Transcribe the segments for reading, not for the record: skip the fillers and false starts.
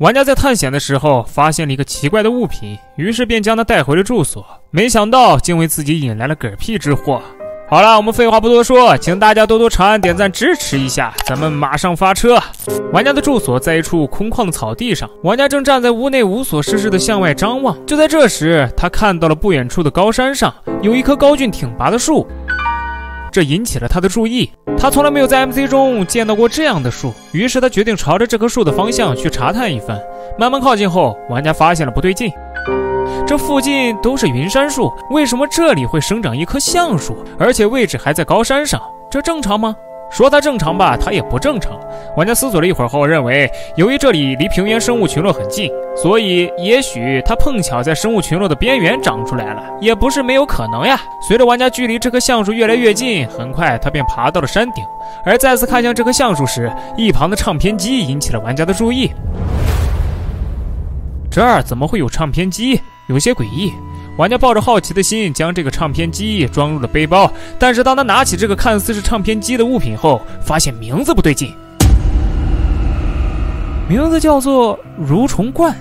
玩家在探险的时候发现了一个奇怪的物品，于是便将它带回了住所，没想到竟为自己引来了嗝屁之祸。好了，我们废话不多说，请大家多多长按、点赞支持一下，咱们马上发车。玩家的住所在一处空旷的草地上，玩家正站在屋内无所事事的向外张望。就在这时，他看到了不远处的高山上有一棵高峻挺拔的树，这引起了他的注意。他从来没有在 MC 中见到过这样的树，于是他决定朝着这棵树的方向去查探一番。慢慢靠近后，玩家发现了不对劲。 这附近都是云杉树，为什么这里会生长一棵橡树？而且位置还在高山上，这正常吗？说它正常吧，它也不正常。玩家思索了一会儿后，认为由于这里离平原生物群落很近，所以也许它碰巧在生物群落的边缘长出来了，也不是没有可能呀。随着玩家距离这棵橡树越来越近，很快他便爬到了山顶。而再次看向这棵橡树时，一旁的唱片机引起了玩家的注意。这儿怎么会有唱片机？ 有些诡异，玩家抱着好奇的心将这个唱片机装入了背包。但是当他拿起这个看似是唱片机的物品后，发现名字不对劲，名字叫做蠕虫罐。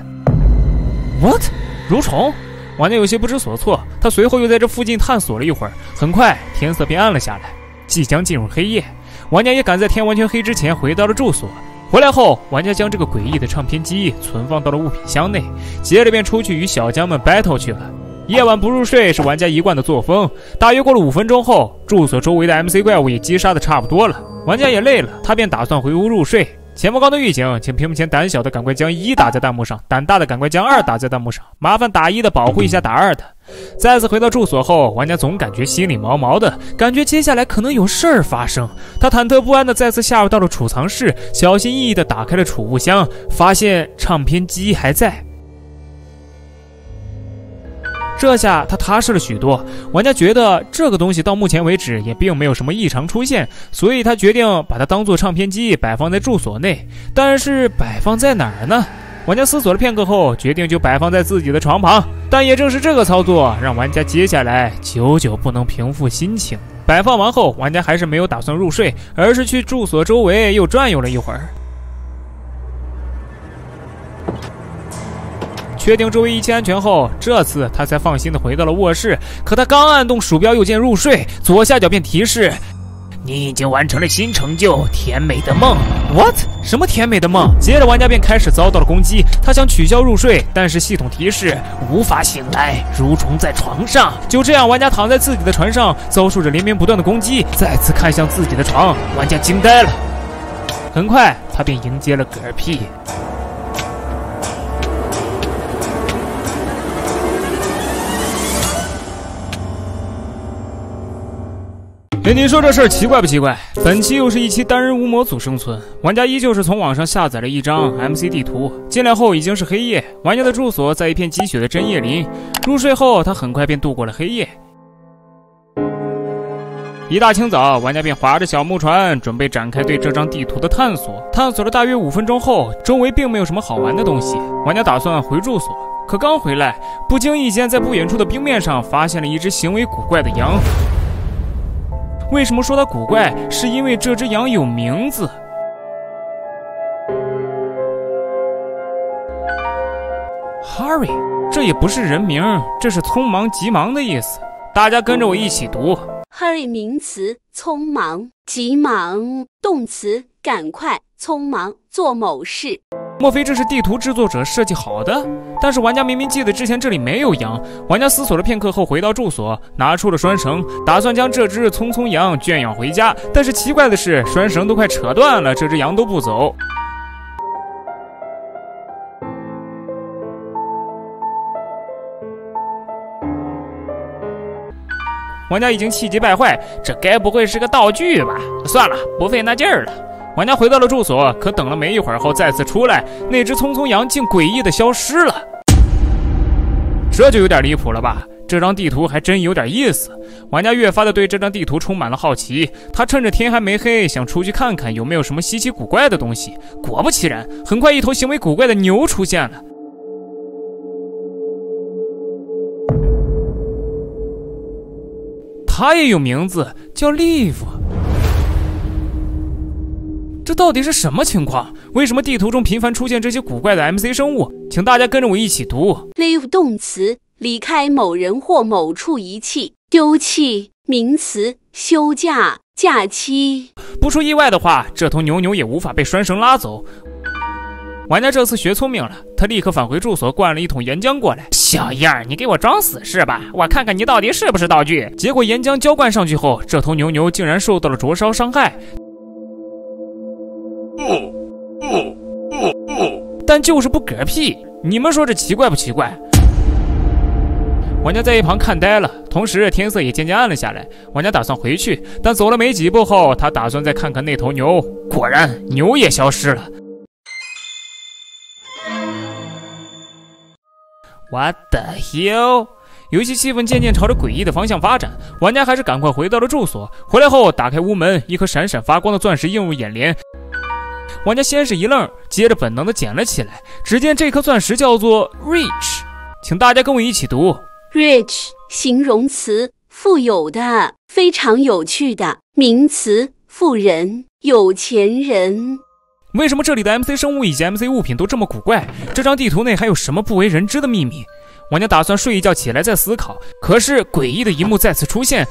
What？ 蠕虫？玩家有些不知所措。他随后又在这附近探索了一会儿，很快天色便暗了下来，即将进入黑夜。玩家也赶在天完全黑之前回到了住所。 回来后，玩家将这个诡异的唱片机存放到了物品箱内，接着便出去与小江们 battle 去了。夜晚不入睡是玩家一贯的作风。大约过了5分钟后，住所周围的 MC 怪物也击杀的差不多了，玩家也累了，他便打算回屋入睡。前方刚的预警，请屏幕前胆小的赶快将1打在弹幕上，胆大的赶快将2打在弹幕上，麻烦打1的保护一下打2的。再次回到住所后，玩家总感觉心里毛毛的，感觉接下来可能有事儿发生。他忐忑不安的再次下入到了储藏室，小心翼翼的打开了储物箱，发现唱片机还在。这下他踏实了许多。玩家觉得这个东西到目前为止也并没有什么异常出现，所以他决定把它当做唱片机摆放在住所内。但是摆放在哪儿呢？ 玩家思索了片刻后，决定就摆放在自己的床旁。但也正是这个操作，让玩家接下来久久不能平复心情。摆放完后，玩家还是没有打算入睡，而是去住所周围又转悠了一会儿。确定周围一切安全后，这次他才放心的回到了卧室。可他刚按动鼠标右键入睡，左下角便提示：“你已经完成了新成就——甜美的梦。” What？ 什么甜美的梦？接着玩家便开始遭到了攻击。他想取消入睡，但是系统提示无法醒来，蠕虫在床上。就这样，玩家躺在自己的床上，遭受着连绵不断的攻击。再次看向自己的床，玩家惊呆了。很快，他便迎接了嗝屁。 你说这事儿奇怪不奇怪？本期又是一期单人无模组生存，玩家依旧是从网上下载了一张 MC 地图。进来后已经是黑夜，玩家的住所在一片积雪的针叶林。入睡后，他很快便度过了黑夜。一大清早，玩家便划着小木船，准备展开对这张地图的探索。探索了大约5分钟后，周围并没有什么好玩的东西，玩家打算回住所。 可刚回来，不经意间在不远处的冰面上发现了一只行为古怪的羊。为什么说它古怪？是因为这只羊有名字。Hurry， 这也不是人名，这是匆忙、急忙的意思。大家跟着我一起读。Hurry 名词，匆忙、急忙；动词，赶快、匆忙做某事。 莫非这是地图制作者设计好的？但是玩家明明记得之前这里没有羊。玩家思索了片刻后，回到住所，拿出了拴绳，打算将这只匆匆羊圈养回家。但是奇怪的是，拴绳都快扯断了，这只羊都不走。玩家已经气急败坏，这该不会是个道具吧？算了，不费那劲儿了。 玩家回到了住所，可等了没一会儿后，再次出来，那只匆匆羊竟诡异的消失了，这就有点离谱了吧？这张地图还真有点意思。玩家越发的对这张地图充满了好奇，他趁着天还没黑，想出去看看有没有什么稀奇古怪的东西。果不其然，很快一头行为古怪的牛出现了。 它也有名字，叫利夫。 这到底是什么情况？为什么地图中频繁出现这些古怪的 MC 生物？请大家跟着我一起读 leave 动词，离开某人或某处遗弃、丢弃；名词，休假、假期。不出意外的话，这头牛牛也无法被拴绳拉走。 玩家这次学聪明了，他立刻返回住所，灌了一桶岩浆过来。小样儿，你给我装死是吧？我看看你到底是不是道具。结果岩浆浇灌上去后，这头牛牛竟然受到了灼烧伤害。但就是不嗝屁，你们说这奇怪不奇怪？ 玩家在一旁看呆了，同时天色也渐渐暗了下来。玩家打算回去，但走了没几步后，他打算再看看那头牛。果然，牛也消失了。 What the hell！ 游戏气氛渐渐朝着诡异的方向发展，玩家还是赶快回到了住所。回来后，打开屋门，一颗闪闪发光的钻石映入眼帘。玩家先是一愣，接着本能的捡了起来。只见这颗钻石叫做 Rich， 请大家跟我一起读 Rich， 形容词，富有的，非常有趣的；名词，富人，有钱人。 为什么这里的 MC 生物以及 MC 物品都这么古怪？这张地图内还有什么不为人知的秘密？玩家打算睡一觉起来再思考，可是诡异的一幕再次出现，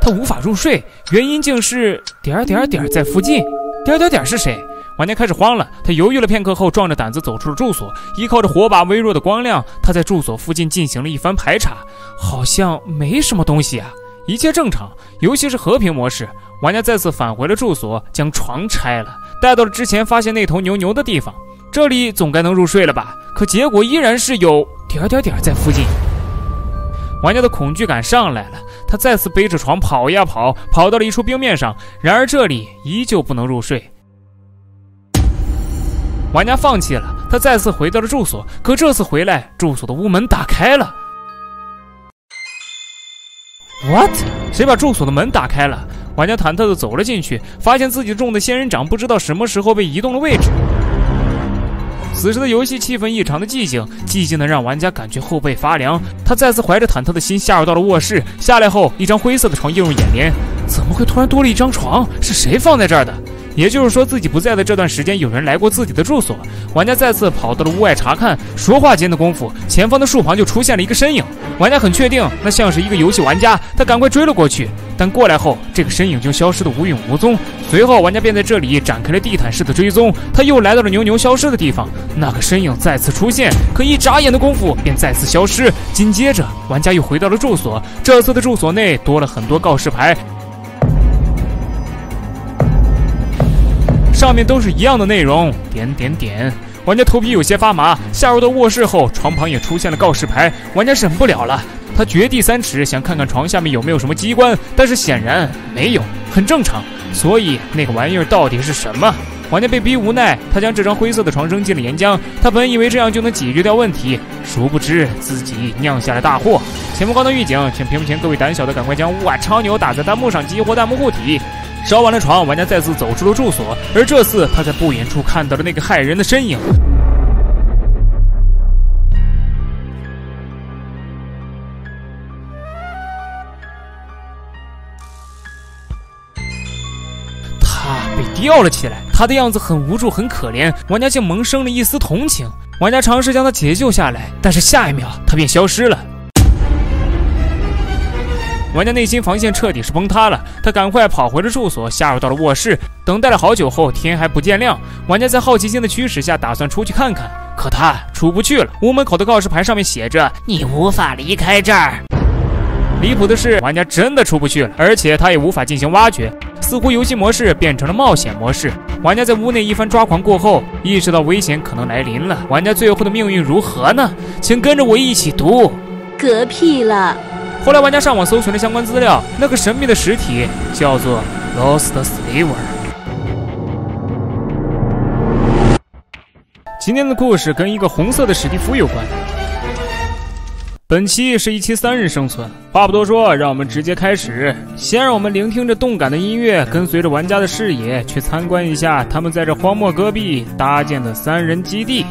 他无法入睡，原因竟是点点点在附近。点点点是谁？玩家开始慌了，他犹豫了片刻后，壮着胆子走出了住所，依靠着火把微弱的光亮，他在住所附近进行了一番排查，好像没什么东西啊。 一切正常，尤其是和平模式。玩家再次返回了住所，将床拆了，带到了之前发现那头牛牛的地方。这里总该能入睡了吧？可结果依然是有点点点在附近。玩家的恐惧感上来了，他再次背着床跑呀跑，跑到了一处冰面上。然而这里依旧不能入睡。玩家放弃了，他再次回到了住所。可这次回来，住所的屋门打开了。 What？ 谁把住所的门打开了？玩家忐忑地走了进去，发现自己种的仙人掌不知道什么时候被移动了位置。此时的游戏气氛异常的寂静，寂静的让玩家感觉后背发凉。他再次怀着忐忑的心下入到了卧室。下来后，一张灰色的床映入眼帘。怎么会突然多了一张床？是谁放在这儿的？也就是说，自己不在的这段时间，有人来过自己的住所。玩家再次跑到了屋外查看。说话间的功夫，前方的树旁就出现了一个身影。 玩家很确定，那像是一个游戏玩家，他赶快追了过去。但过来后，这个身影就消失得无影无踪。随后，玩家便在这里展开了地毯式的追踪。他又来到了牛牛消失的地方，那个身影再次出现，可一眨眼的功夫便再次消失。紧接着，玩家又回到了住所。这次的住所内多了很多告示牌，上面都是一样的内容。点点点。 玩家头皮有些发麻，下入到卧室后，床旁也出现了告示牌。玩家忍不了了，他掘地三尺，想看看床下面有没有什么机关，但是显然没有，很正常。所以那个玩意儿到底是什么？玩家被逼无奈，他将这张灰色的床扔进了岩浆。他本以为这样就能解决掉问题，殊不知自己酿下了大祸。前方高能预警，请屏幕前各位胆小的赶快将“哇超牛”打在弹幕上，激活弹幕护体。 烧完了床，玩家再次走出了住所，而这次他在不远处看到了那个骇人的身影。他被吊了起来，他的样子很无助，很可怜。玩家竟萌生了一丝同情，玩家尝试将他解救下来，但是下一秒他便消失了。 玩家内心防线彻底是崩塌了，他赶快跑回了住所，下入到了卧室，等待了好久后，天还不见亮。玩家在好奇心的驱使下，打算出去看看，可他出不去了。屋门口的告示牌上面写着：“你无法离开这儿。”离谱的是，玩家真的出不去了，而且他也无法进行挖掘。似乎游戏模式变成了冒险模式。玩家在屋内一番抓狂过后，意识到危险可能来临了。玩家最后的命运如何呢？请跟着我一起读。嗝屁了。 后来，玩家上网搜寻了相关资料，那个神秘的实体叫做 Lost Sliver。今天的故事跟一个红色的史蒂夫有关。本期是一期3日生存，话不多说，让我们直接开始。先让我们聆听着动感的音乐，跟随着玩家的视野去参观一下他们在这荒漠戈壁搭建的3人基地。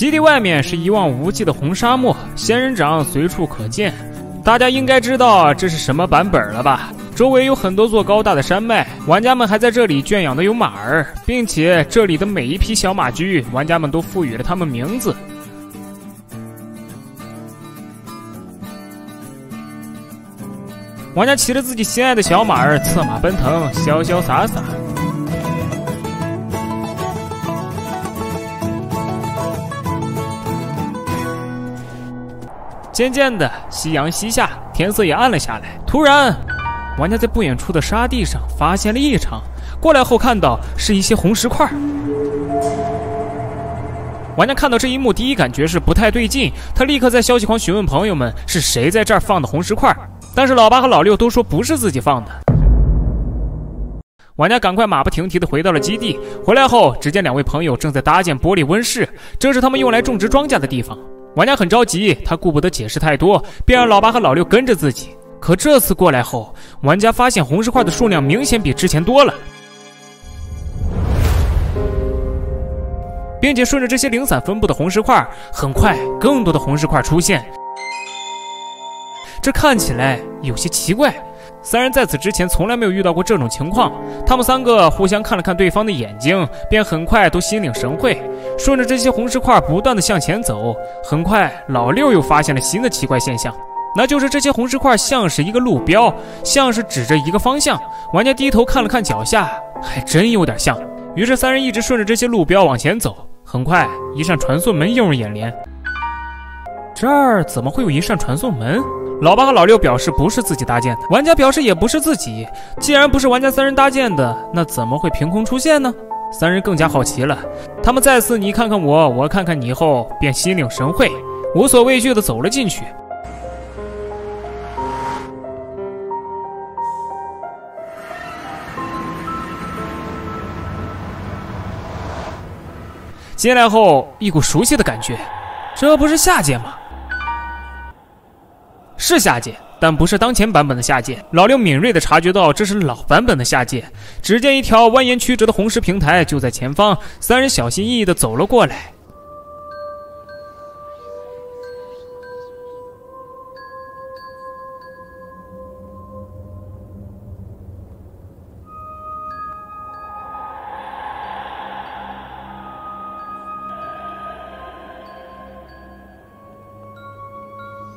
极地外面是一望无际的红沙漠，仙人掌随处可见。大家应该知道这是什么版本了吧？周围有很多座高大的山脉，玩家们还在这里圈养的有马儿，并且这里的每一匹小马驹，玩家们都赋予了它们名字。 玩家骑着自己心爱的小马儿，策马奔腾，潇潇洒洒。渐渐的，夕阳西下，天色也暗了下来。突然，玩家在不远处的沙地上发现了异常，过来后看到是一些红石块。玩家看到这一幕，第一感觉是不太对劲，他立刻在消息框询问朋友们是谁在这儿放的红石块。 但是老八和老六都说不是自己放的，玩家赶快马不停蹄地回到了基地。回来后，只见两位朋友正在搭建玻璃温室，这是他们用来种植庄稼的地方。玩家很着急，他顾不得解释太多，便让老八和老六跟着自己。可这次过来后，玩家发现红石块的数量明显比之前多了，并且顺着这些零散分布的红石块，很快更多的红石块出现。 这看起来有些奇怪，三人在此之前从来没有遇到过这种情况。他们三个互相看了看对方的眼睛，便很快都心领神会，顺着这些红石块不断的向前走。很快，老六又发现了新的奇怪现象，那就是这些红石块像是一个路标，像是指着一个方向。玩家低头看了看脚下，还真有点像。于是三人一直顺着这些路标往前走。很快，一扇传送门映入眼帘。这儿怎么会有一扇传送门？ 老八和老六表示不是自己搭建的，玩家表示也不是自己。既然不是玩家三人搭建的，那怎么会凭空出现呢？三人更加好奇了，他们再次你看看我，我看看你后，便心领神会，无所畏惧地走了进去。进来后，一股熟悉的感觉，这不是下界吗？ 是下界，但不是当前版本的下界。老六敏锐地察觉到这是老版本的下界。只见一条蜿蜒曲折的红石平台就在前方，三人小心翼翼地走了过来。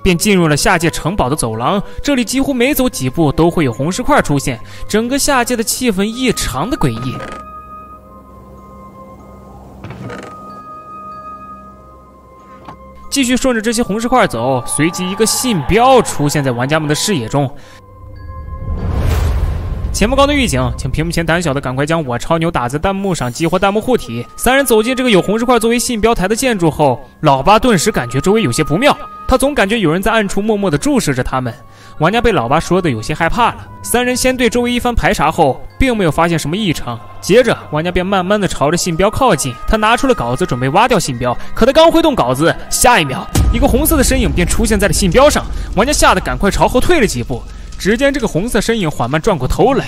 便进入了下界城堡的走廊，这里几乎每走几步都会有红石块出现，整个下界的气氛异常的诡异。继续顺着这些红石块走，随即一个信标出现在玩家们的视野中。前方高能预警，请屏幕前胆小的赶快将我超牛打在弹幕上，激活弹幕护体。三人走进这个有红石块作为信标台的建筑后，老八顿时感觉周围有些不妙。 他总感觉有人在暗处默默地注视着他们。玩家被老八说的有些害怕了。三人先对周围一番排查后，并没有发现什么异常。接着，玩家便慢慢地朝着信标靠近。他拿出了镐子，准备挖掉信标。可他刚挥动镐子，下一秒，一个红色的身影便出现在了信标上。玩家吓得赶快朝后退了几步。只见这个红色身影缓慢转过头来，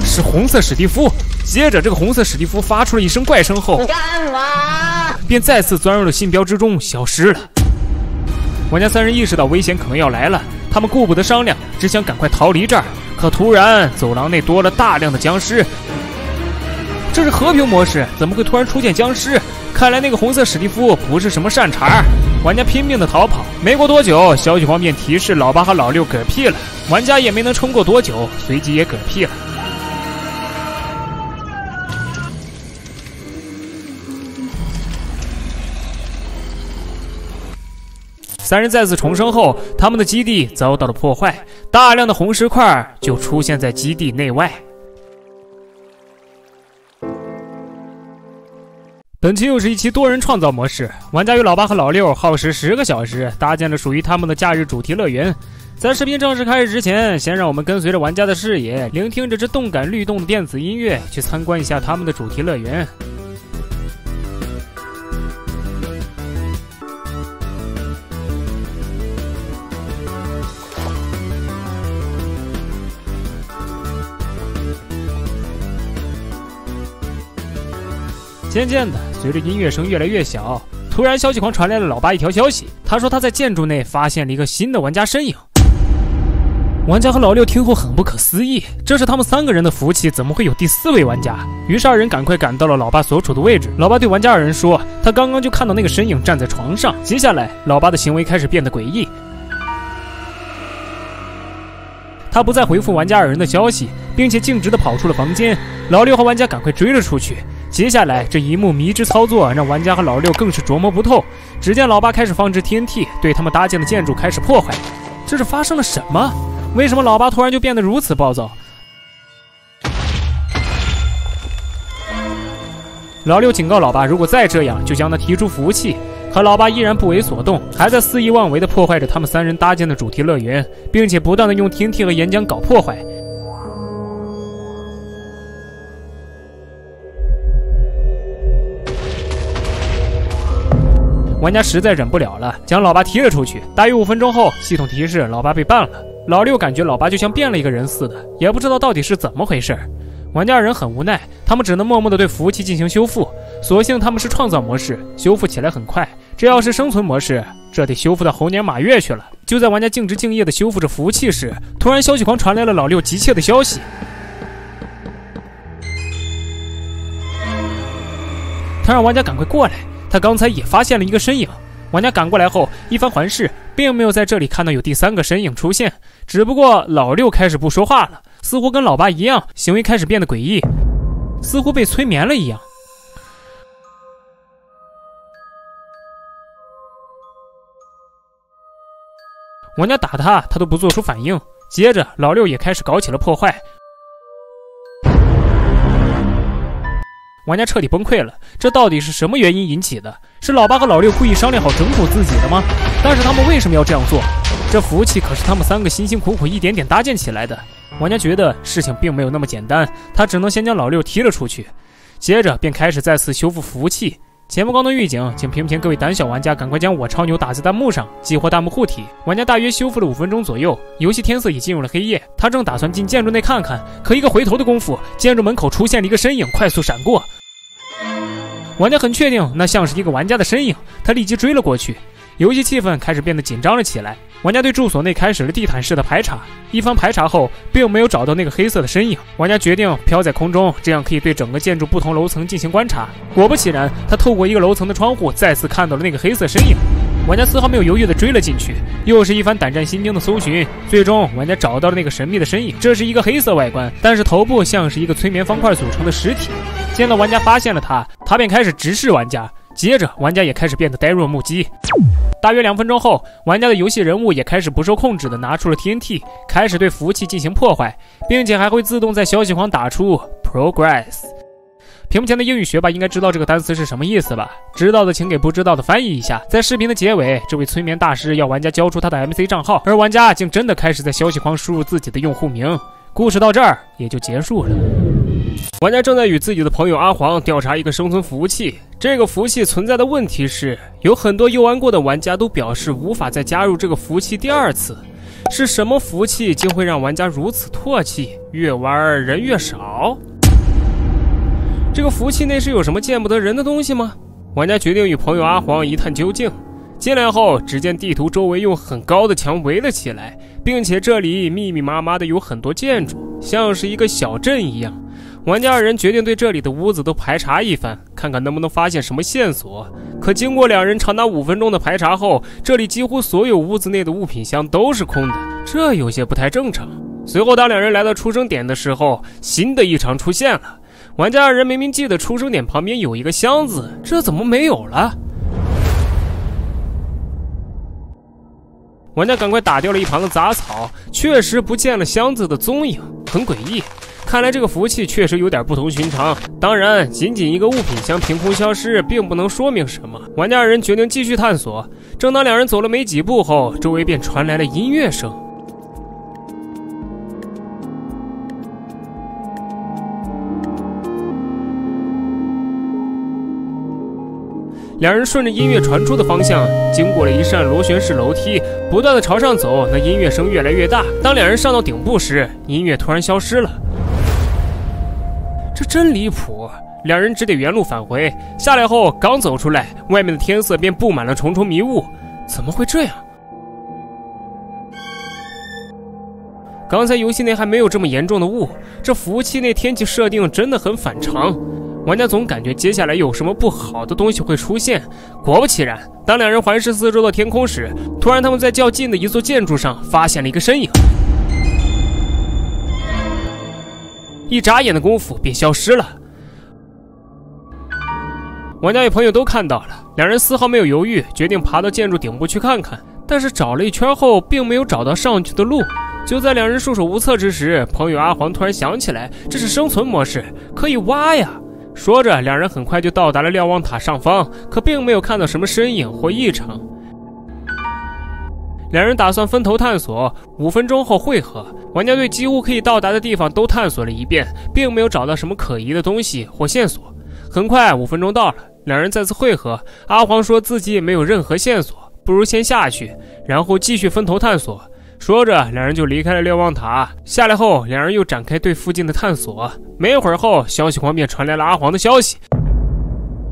是红色史蒂夫。 接着，这个红色史蒂夫发出了一声怪声后，你干嘛？便再次钻入了信标之中，消失了。玩家三人意识到危险可能要来了，他们顾不得商量，只想赶快逃离这儿。可突然，走廊内多了大量的僵尸。这是和平模式，怎么会突然出现僵尸？看来那个红色史蒂夫不是什么善茬。玩家拼命的逃跑。没过多久，消息方便提示老八和老六嗝屁了。玩家也没能撑过多久，随即也嗝屁了。 三人再次重生后，他们的基地遭到了破坏，大量的红石块就出现在基地内外。本期又是一期多人创造模式，玩家与老八和老六耗时10个小时搭建了属于他们的假日主题乐园。在视频正式开始之前，先让我们跟随着玩家的视野，聆听着这动感律动的电子音乐，去参观一下他们的主题乐园。渐渐的，随着音乐声越来越小，突然消息狂传来了老八一条消息，他说他在建筑内发现了一个新的玩家身影。玩家和老六听后很不可思议，这是他们三个人的服务器，怎么会有第四位玩家？于是二人赶快赶到了老八所处的位置。老八对玩家二人说，他刚刚就看到那个身影站在床上。接下来，老八的行为开始变得诡异。 他不再回复玩家二人的消息，并且径直地跑出了房间。老六和玩家赶快追了出去。接下来这一幕迷之操作让玩家和老六更是琢磨不透。只见老八开始放置 TNT， 对他们搭建的建筑开始破坏。这是发生了什么？为什么老八突然就变得如此暴躁？老六警告老八，如果再这样，就将他踢出服务器。 可老八依然不为所动，还在肆意妄为地破坏着他们三人搭建的主题乐园，并且不断地用 TNT 和岩浆搞破坏。玩家实在忍不了了，将老八踢了出去。大约5分钟后，系统提示老八被ban了。老六感觉老八就像变了一个人似的，也不知道到底是怎么回事。 玩家二人很无奈，他们只能默默地对服务器进行修复。所幸他们是创造模式，修复起来很快。这要是生存模式，这得修复到猴年马月去了。就在玩家尽职敬业地修复着服务器时，突然消息狂传来了老六急切的消息。他让玩家赶快过来，他刚才也发现了一个身影。玩家赶过来后，一番环视，并没有在这里看到有第三个身影出现。只不过老六开始不说话了。 似乎跟老八一样，行为开始变得诡异，似乎被催眠了一样。玩家打他，他都不做出反应。接着，老六也开始搞起了破坏。玩家彻底崩溃了，这到底是什么原因引起的？是老八和老六故意商量好整蛊自己的吗？但是他们为什么要这样做？这服务器可是他们三个辛辛苦苦一点点搭建起来的。 玩家觉得事情并没有那么简单，他只能先将老六踢了出去，接着便开始再次修复服务器。前方高能预警，请屏屏各位胆小玩家赶快将我超牛打在弹幕上，激活弹幕护体。玩家大约修复了5分钟左右，游戏天色已进入了黑夜，他正打算进建筑内看看，可一个回头的功夫，建筑门口出现了一个身影，快速闪过。玩家很确定那像是一个玩家的身影，他立即追了过去。 游戏气氛开始变得紧张了起来，玩家对住所内开始了地毯式的排查。一番排查后，并没有找到那个黑色的身影，玩家决定飘在空中，这样可以对整个建筑不同楼层进行观察。果不其然，他透过一个楼层的窗户，再次看到了那个黑色身影。玩家丝毫没有犹豫地追了进去，又是一番胆战心惊的搜寻。最终，玩家找到了那个神秘的身影，这是一个黑色外观，但是头部像是一个催眠方块组成的实体。见到玩家发现了他，他便开始直视玩家。 接着，玩家也开始变得呆若木鸡。大约2分钟后，玩家的游戏人物也开始不受控制的拿出了 TNT， 开始对服务器进行破坏，并且还会自动在消息框打出 progress。屏幕前的英语学霸应该知道这个单词是什么意思吧？知道的请给不知道的翻译一下。在视频的结尾，这位催眠大师要玩家交出他的 MC 账号，而玩家竟真的开始在消息框输入自己的用户名。故事到这儿也就结束了。 玩家正在与自己的朋友阿黄调查一个生存服务器。这个服务器存在的问题是，有很多游玩过的玩家都表示无法再加入这个服务器第二次。是什么服务器竟会让玩家如此唾弃？越玩人越少？这个服务器内是有什么见不得人的东西吗？玩家决定与朋友阿黄一探究竟。进来后，只见地图周围用很高的墙围了起来，并且这里密密麻麻的有很多建筑，像是一个小镇一样。 玩家二人决定对这里的屋子都排查一番，看看能不能发现什么线索。可经过两人长达5分钟的排查后，这里几乎所有屋子内的物品箱都是空的，这有些不太正常。随后，当两人来到出生点的时候，新的异常出现了。玩家二人明明记得出生点旁边有一个箱子，这怎么没有了？玩家赶快打掉了一旁的杂草，确实不见了箱子的踪影，很诡异。 看来这个服务器确实有点不同寻常。当然，仅仅一个物品箱凭空消失，并不能说明什么。玩家二人决定继续探索。正当两人走了没几步后，周围便传来了音乐声。两人顺着音乐传出的方向，经过了一扇螺旋式楼梯，不断的朝上走。那音乐声越来越大。当两人上到顶部时，音乐突然消失了。 这真离谱！两人只得原路返回。下来后刚走出来，外面的天色便布满了重重迷雾。怎么会这样？刚才游戏内还没有这么严重的雾，这服务器内天气设定真的很反常。玩家总感觉接下来有什么不好的东西会出现。果不其然，当两人环视四周的天空时，突然他们在较近的一座建筑上发现了一个身影。 一眨眼的功夫便消失了。玩家与朋友都看到了，两人丝毫没有犹豫，决定爬到建筑顶部去看看。但是找了一圈后，并没有找到上去的路。就在两人束手无策之时，朋友阿黄突然想起来，这是生存模式，可以挖呀。说着，两人很快就到达了瞭望塔上方，可并没有看到什么身影或异常。两人打算分头探索，5分钟后汇合。 玩家对几乎可以到达的地方都探索了一遍，并没有找到什么可疑的东西或线索。很快，5分钟到了，两人再次会合。阿黄说自己也没有任何线索，不如先下去，然后继续分头探索。说着，两人就离开了瞭望塔。下来后，两人又展开对附近的探索。没一会儿后，消息框便传来了阿黄的消息。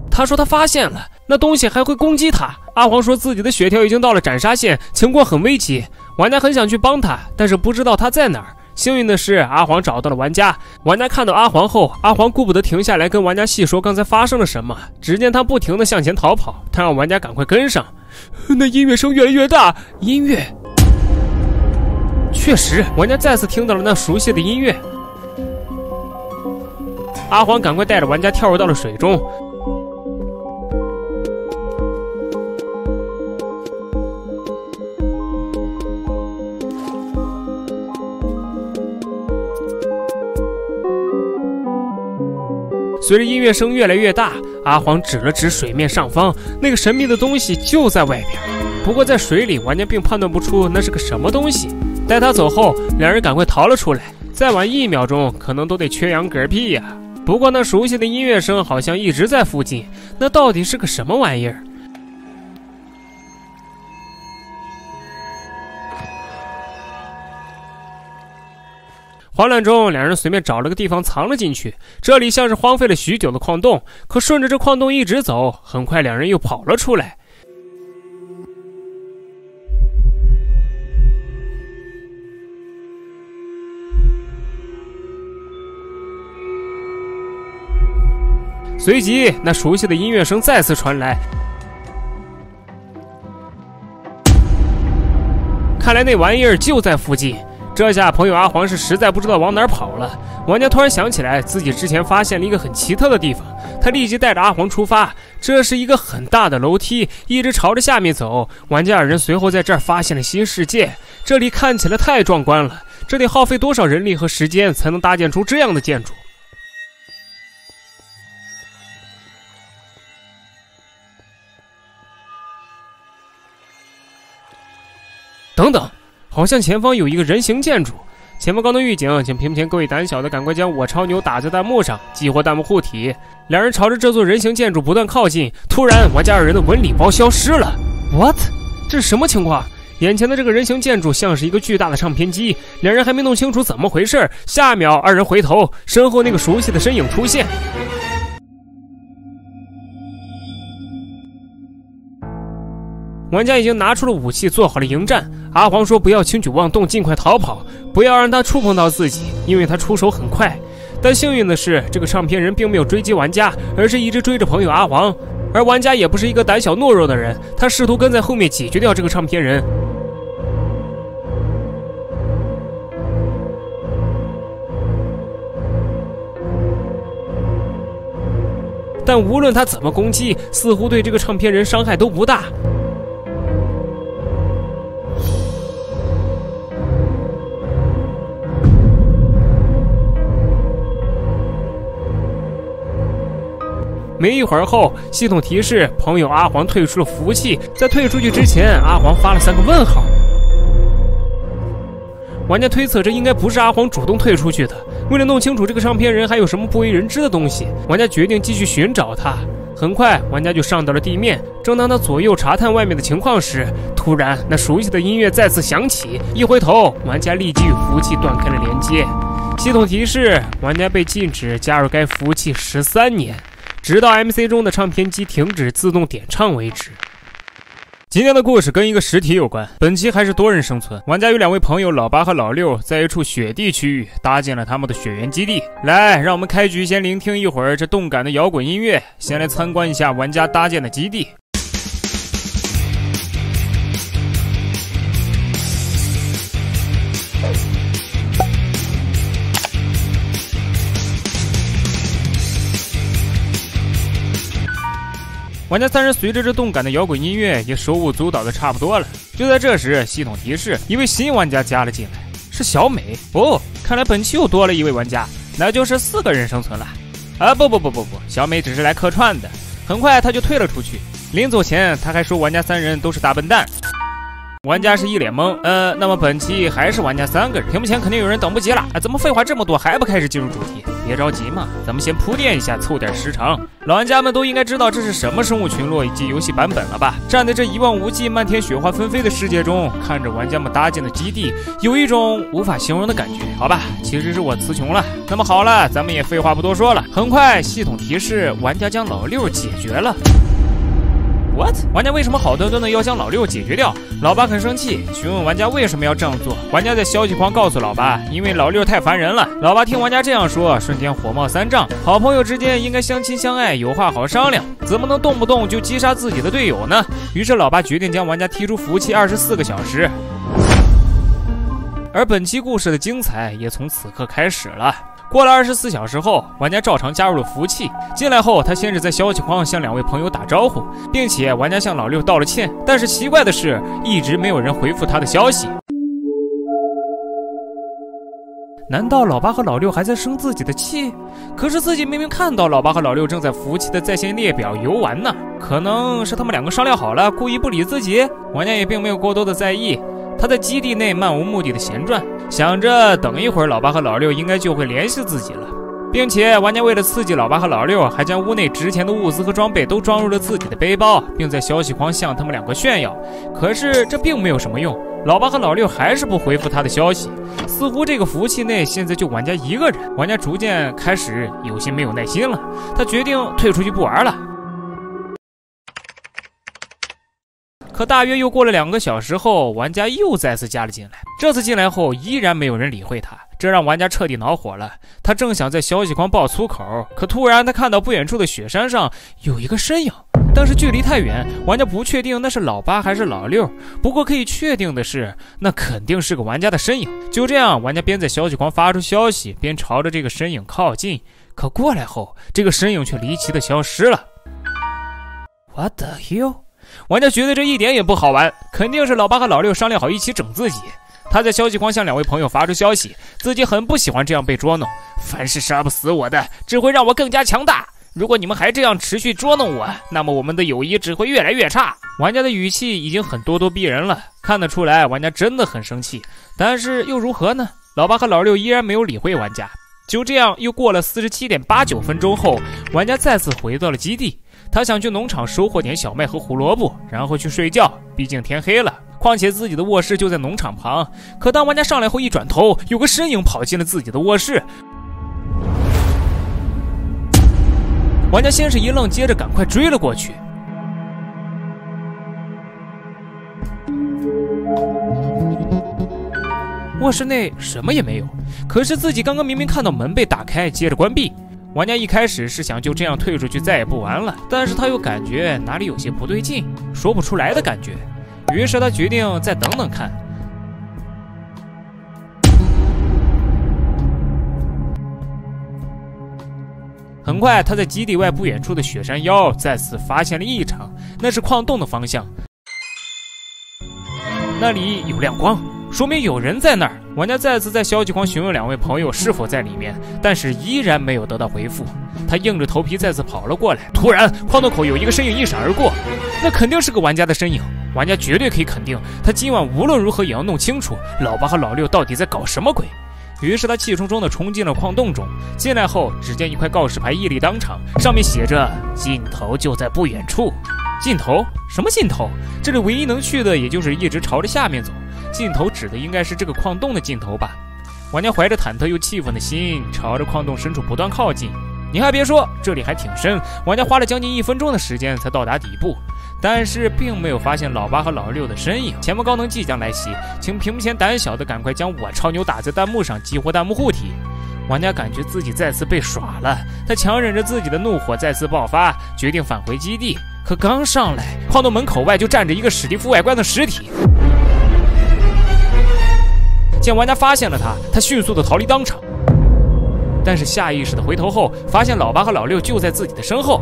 他说他发现了那东西还会攻击他。阿黄说自己的血条已经到了斩杀线，情况很危急。 玩家很想去帮他，但是不知道他在哪儿。幸运的是，阿黄找到了玩家。玩家看到阿黄后，阿黄顾不得停下来跟玩家细说刚才发生了什么。只见他不停地向前逃跑，他让玩家赶快跟上。那音乐声越来越大，音乐。确实，玩家再次听到了那熟悉的音乐。阿黄赶快带着玩家跳入到了水中。 随着音乐声越来越大，阿黄指了指水面上方，那个神秘的东西就在外边。不过在水里，玩家并判断不出那是个什么东西。带他走后，两人赶快逃了出来。再晚1秒钟，可能都得缺氧嗝屁呀！不过那熟悉的音乐声好像一直在附近，那到底是个什么玩意儿？ 慌乱中，两人随便找了个地方藏了进去。这里像是荒废了许久的矿洞，可顺着这矿洞一直走，很快两人又跑了出来。随即，那熟悉的音乐声再次传来。 看来那玩意儿就在附近，这下朋友阿黄是实在不知道往哪儿跑了。玩家突然想起来，自己之前发现了一个很奇特的地方，他立即带着阿黄出发。这是一个很大的楼梯，一直朝着下面走。玩家二人随后在这儿发现了新世界，这里看起来太壮观了，这得耗费多少人力和时间才能搭建出这样的建筑？ 等等，好像前方有一个人形建筑。前方刚刚预警，请屏幕前各位胆小的赶快将我超牛打在弹幕上，激活弹幕护体。两人朝着这座人形建筑不断靠近，突然，玩家二人的文理包消失了。What？ 这是什么情况？眼前的这个人形建筑像是一个巨大的唱片机，两人还没弄清楚怎么回事，下一秒二人回头，身后那个熟悉的身影出现。 玩家已经拿出了武器，做好了迎战。阿黄说：“不要轻举妄动，尽快逃跑，不要让他触碰到自己，因为他出手很快。”但幸运的是，这个唱片人并没有追击玩家，而是一直追着朋友阿黄。而玩家也不是一个胆小懦弱的人，他试图跟在后面解决掉这个唱片人。 但无论他怎么攻击，似乎对这个唱片人伤害都不大。没一会儿后，系统提示朋友阿黄退出了服务器。在退出去之前，阿黄发了3个问号。玩家推测这应该不是阿黄主动退出去的。 为了弄清楚这个唱片人还有什么不为人知的东西，玩家决定继续寻找他。很快，玩家就上到了地面。正当他左右查探外面的情况时，突然那熟悉的音乐再次响起。一回头，玩家立即与服务器断开了连接。系统提示：玩家被禁止加入该服务器13年，直到 MC 中的唱片机停止自动点唱为止。 今天的故事跟一个实体有关，本期还是多人生存。玩家与两位朋友老八和老六在一处雪地区域搭建了他们的雪原基地。来，让我们开局先聆听一会儿这动感的摇滚音乐，先来参观一下玩家搭建的基地。 玩家三人随着这动感的摇滚音乐也手舞足蹈的差不多了。就在这时，系统提示一位新玩家加了进来，是小美哦。看来本期又多了一位玩家，那就是4个人生存了。啊，不，小美只是来客串的。很快他就退了出去。临走前他还说玩家3人都是大笨蛋。玩家是一脸懵。那么本期还是玩家3个人。屏幕前肯定有人等不及了啊！怎么废话这么多，还不开始进入主题？ 别着急嘛，咱们先铺垫一下，凑点时长。老玩家们都应该知道这是什么生物群落以及游戏版本了吧？站在这一望无际、漫天雪花纷飞的世界中，看着玩家们搭建的基地，有一种无法形容的感觉。好吧，其实是我词穷了。那么好了，咱们也废话不多说了。很快，系统提示玩家将老六解决了。 What？ 玩家为什么好端端的要将老六解决掉？老八很生气，询问玩家为什么要这样做。玩家在消息框告诉老八，因为老六太烦人了。老八听玩家这样说，瞬间火冒三丈。好朋友之间应该相亲相爱，有话好商量，怎么能动不动就击杀自己的队友呢？于是老八决定将玩家踢出服务器24个小时。而本期故事的精彩也从此刻开始了。 过了24小时后，玩家照常加入了服务器。进来后，他先是在消息框向两位朋友打招呼，并且玩家向老六道了歉。但是奇怪的是，一直没有人回复他的消息。难道老八和老六还在生自己的气？可是自己明明看到老八和老六正在服务器的在线列表游玩呢。可能是他们两个商量好了，故意不理自己。玩家也并没有过多的在意。 他在基地内漫无目的的闲转，想着等一会儿老八和老六应该就会联系自己了，并且玩家为了刺激老八和老六，还将屋内值钱的物资和装备都装入了自己的背包，并在消息框向他们两个炫耀。可是这并没有什么用，老八和老六还是不回复他的消息。似乎这个服务器内现在就玩家一个人，玩家逐渐开始有些没有耐心了，他决定退出去不玩了。 可大约又过了2个小时后，玩家又再次加了进来。这次进来后，依然没有人理会他，这让玩家彻底恼火了。他正想在消息框爆粗口，可突然他看到不远处的雪山上有一个身影，但是距离太远，玩家不确定那是老八还是老六。不过可以确定的是，那肯定是个玩家的身影。就这样，玩家边在消息框发出消息，边朝着这个身影靠近。可过来后，这个身影却离奇的消失了。What the hell？ 玩家觉得这一点也不好玩，肯定是老八和老六商量好一起整自己。他在消息框向两位朋友发出消息，自己很不喜欢这样被捉弄，凡是杀不死我的，只会让我更加强大。如果你们还这样持续捉弄我，那么我们的友谊只会越来越差。玩家的语气已经很咄咄逼人了，看得出来玩家真的很生气。但是又如何呢？老八和老六依然没有理会玩家。就这样，又过了47.89分钟后，玩家再次回到了基地。 他想去农场收获点小麦和胡萝卜，然后去睡觉。毕竟天黑了，况且自己的卧室就在农场旁。可当玩家上来后，一转头，有个身影跑进了自己的卧室。玩家先是一愣，接着赶快追了过去。卧室内什么也没有，可是自己刚刚明明看到门被打开，接着关闭。 玩家一开始是想就这样退出去，再也不玩了，但是他又感觉哪里有些不对劲，说不出来的感觉。于是他决定再等等看。很快，他在基地外不远处的雪山腰再次发现了异常，那是矿洞的方向，那里有亮光。 说明有人在那儿。玩家再次在消息框询问两位朋友是否在里面，但是依然没有得到回复。他硬着头皮再次跑了过来。突然，矿洞口有一个身影一闪而过，那肯定是个玩家的身影。玩家绝对可以肯定，他今晚无论如何也要弄清楚老八和老六到底在搞什么鬼。于是他气冲冲地冲进了矿洞中。进来后，只见一块告示牌屹立当场，上面写着“尽头就在不远处”。尽头？什么尽头？这里唯一能去的，也就是一直朝着下面走。 尽头指的应该是这个矿洞的尽头吧？玩家怀着忐忑又气愤的心，朝着矿洞深处不断靠近。你还别说，这里还挺深，玩家花了将近1分钟的时间才到达底部，但是并没有发现老八和老六的身影。前方高能即将来袭，请屏幕前胆小的赶快将我超牛打在弹幕上，激活弹幕护体。玩家感觉自己再次被耍了，他强忍着自己的怒火再次爆发，决定返回基地。可刚上来，矿洞门口外就站着一个史蒂夫外观的实体。 见玩家发现了他迅速的逃离当场，但是下意识的回头后，发现老八和老六就在自己的身后。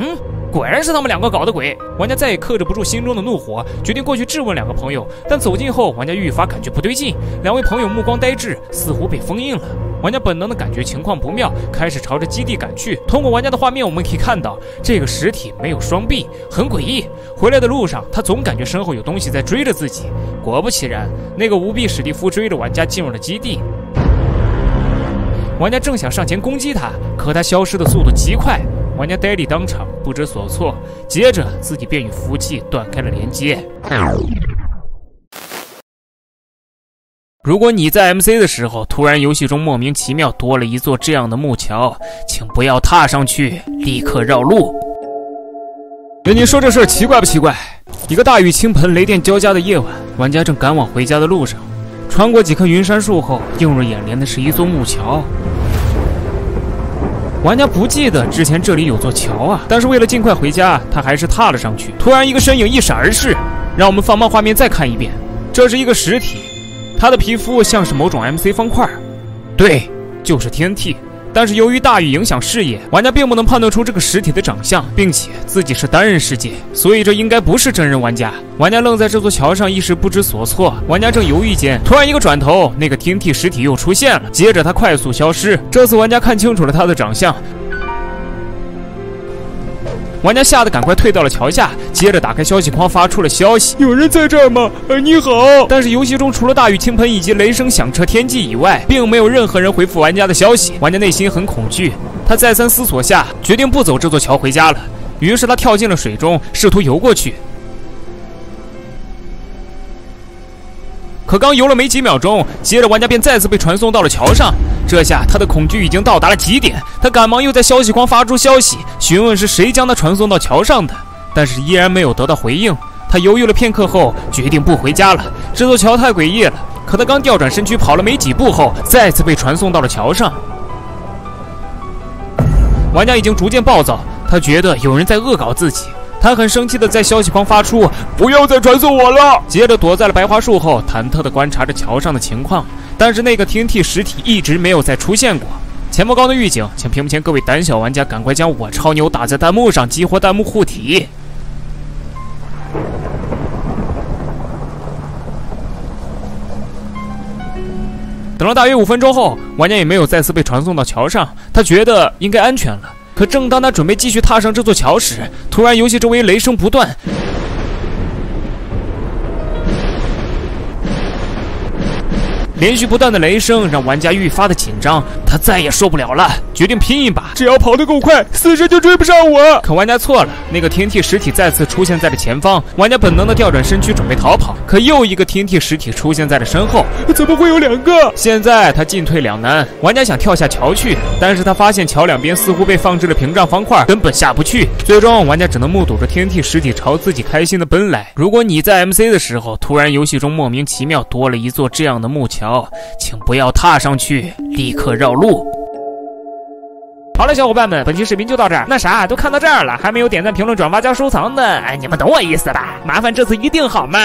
嗯，果然是他们两个搞的鬼！玩家再也克制不住心中的怒火，决定过去质问两个朋友。但走近后，玩家愈发感觉不对劲，两位朋友目光呆滞，似乎被封印了。玩家本能的感觉情况不妙，开始朝着基地赶去。通过玩家的画面，我们可以看到这个实体没有双臂，很诡异。回来的路上，他总感觉身后有东西在追着自己。 果不其然，那个无臂史蒂夫追着玩家进入了基地。玩家正想上前攻击他，可他消失的速度极快，玩家呆立当场不知所措。接着自己便与服务器断开了连接。如果你在 MC 的时候，突然游戏中莫名其妙多了一座这样的木桥，请不要踏上去，立刻绕路。跟你说这事儿奇怪不奇怪？ 一个大雨倾盆、雷电交加的夜晚，玩家正赶往回家的路上，穿过几棵云杉树后，映入眼帘的是一座木桥。玩家不记得之前这里有座桥啊，但是为了尽快回家，他还是踏了上去。突然，一个身影一闪而逝，让我们放慢画面再看一遍。这是一个实体，他的皮肤像是某种 MC 方块，对，就是 TNT。 但是由于大雨影响视野，玩家并不能判断出这个实体的长相，并且自己是单人世界，所以这应该不是真人玩家。玩家愣在这座桥上，一时不知所措。玩家正犹豫间，突然一个转头，那个 TNT 实体又出现了，接着它快速消失。这次玩家看清楚了它的长相，玩家吓得赶快退到了桥下，接着打开消息框，发出了消息：“有人在这儿吗？你好。”但是游戏中除了大雨倾盆以及雷声响彻天际以外，并没有任何人回复玩家的消息。玩家内心很恐惧，他再三思索下，决定不走这座桥回家了。于是他跳进了水中，试图游过去。可刚游了没几秒钟，接着玩家便再次被传送到了桥上。 这下他的恐惧已经到达了极点，他赶忙又在消息框发出消息，询问是谁将他传送到桥上的，但是依然没有得到回应。他犹豫了片刻后，决定不回家了。这座桥太诡异了。可他刚调转身躯跑了没几步后，再次被传送到了桥上。玩家已经逐渐暴躁，他觉得有人在恶搞自己。 他很生气的在消息框发出“不要再传送我了”，接着躲在了白桦树后，忐忑的观察着桥上的情况。但是那个 TNT 实体一直没有再出现过。前方高能预警，请屏幕前各位胆小玩家赶快将我超牛打在弹幕上，激活弹幕护体。等了大约5分钟后，玩家也没有再次被传送到桥上，他觉得应该安全了。 可正当他准备继续踏上这座桥时，突然游戏周围雷声不断，连续不断的雷声让玩家愈发的紧张，他再也受不了了，决定拼一把。只要跑得够快，死神就追不上我。可玩家错了，那个 TNT 实体再次出现在了前方，玩家本能的调转身躯准备逃跑，可又一个 TNT 实体出现在了身后。怎么会有两个？现在他进退两难，玩家想跳下桥去，但是他发现桥两边似乎被放置了屏障方块，根本下不去。最终，玩家只能目睹着 TNT 实体朝自己开心的奔来。如果你在 MC 的时候，突然游戏中莫名其妙多了一座这样的木桥，请不要踏上去，立刻绕路。 好了，小伙伴们，本期视频就到这儿。那啥，都看到这儿了，还没有点赞、评论、转发加收藏的，哎，你们懂我意思吧？麻烦这次一定好吗？